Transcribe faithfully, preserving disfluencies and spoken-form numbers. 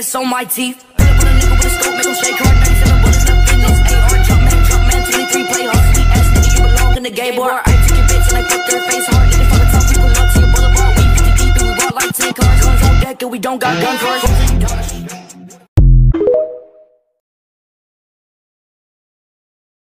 gas on my teeth. Put up on a nigga with a scope, make him shake hard. ninety-seven bullets left in this A R. Trump man, Trump man, twenty-three play hard. Sweet ass nigga, you belong in the gay bar. I took your bitch and I fucked her face hard. Niggas from the top, we pull up to your boulevard. We fifty deep and we walk like ten cars. Guns on deck and we don't got gun cars.